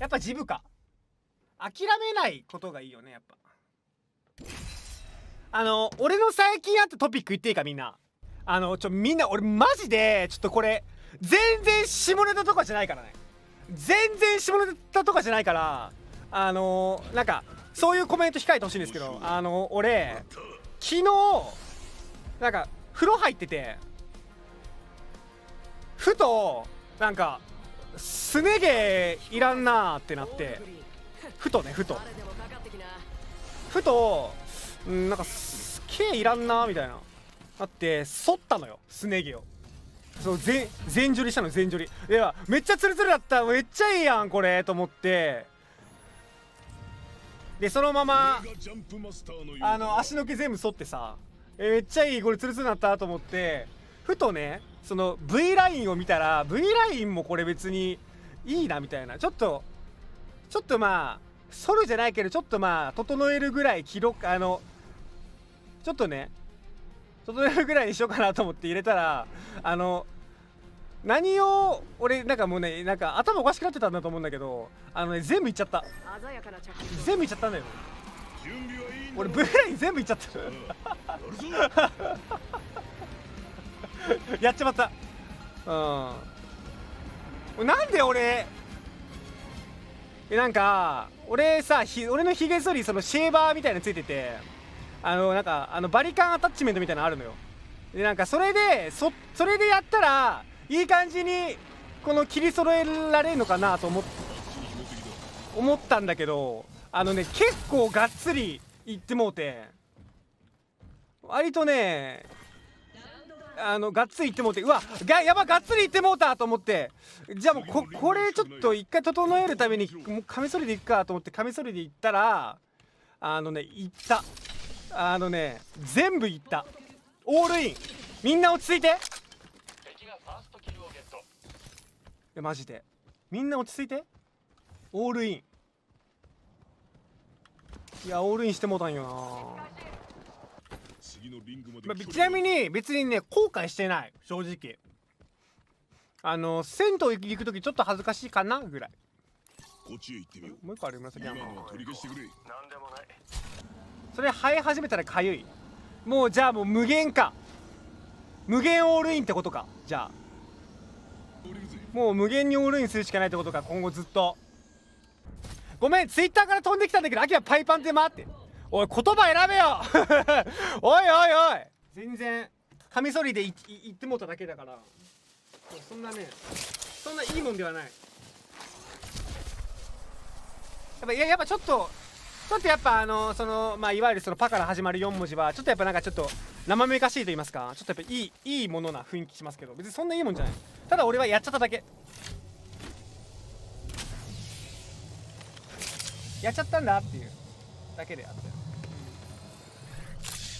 やっぱジブか。諦めないことがいいよね、やっぱ。俺の最近あったトピック言っていいか、みんな。みんな、俺マジで、ちょっとこれ、全然下ネタとかじゃないからね。全然下ネタとかじゃないから、なんか、そういうコメント控えてほしいんですけど、俺、昨日、なんか、風呂入ってて、ふと、なんか、すね毛いらんなーってなって、ふと、なんか、毛いらんなーみたいな、なって、剃ったのよ、すね毛を。そう、全剃りしたの、全剃り。いや、めっちゃツルツルだった、めっちゃいいやん、これ、と思って、で、そのまま、足の毛全部剃ってさ、めっちゃいい、これ、ツルツルになったと思って、ふとね、その V ラインを見たら V ラインもこれ別にいいなみたいな、ちょっとまあ剃るじゃないけどちょっとまあ整えるぐらい切ろう、ちょっとね整えるぐらいにしようかなと思って入れたら、何を俺なんかもうねなんか頭おかしくなってたんだと思うんだけど、全部いっちゃった、全部いっちゃったんだよ俺、 V ライン全部いっちゃったやっちまった。うん。なんで俺。なんか、俺さ、俺のひげ剃り、そのシェーバーみたいなのついてて。なんか、バリカンアタッチメントみたいなのあるのよ。で、なんか、それでやったら、いい感じに。この切り揃えられるのかなと思ったんだけど。結構がっつり、いってもうて。割とね。がっつりいってもうて、うわやばがっつりいってもうたと思って、じゃあもうこれちょっと一回整えるためにもうカミソリでいくかと思ってカミソリでいったら、いった、全部いった、オールイン、みんな落ち着いて、マジでみんな落ち着いて、オールイン、いやオールインしてもうたんよな。ちなみに別にね後悔してない、正直銭湯行く時ちょっと恥ずかしいかなぐらい。もう一個ありますね、それ生え始めたらかゆい、もうじゃあもう無限か、無限オールインってことか、じゃあもう無限にオールインするしかないってことか今後ずっと。ごめんツイッターから飛んできたんだけど、秋はパイパンって回って、おい言葉選べよおいおいおい、全然カミソリで言ってもうただけだから、そんなねそんないいもんではない。やっぱちょっとやっぱそのまあいわゆるそのパから始まる4文字はちょっとやっぱなんかちょっと生めかしいと言いますか、ちょっとやっぱいいものな雰囲気しますけど、別にそんないいもんじゃない、ただ俺はやっちゃっただけ、やっちゃったんだっていうだけであって。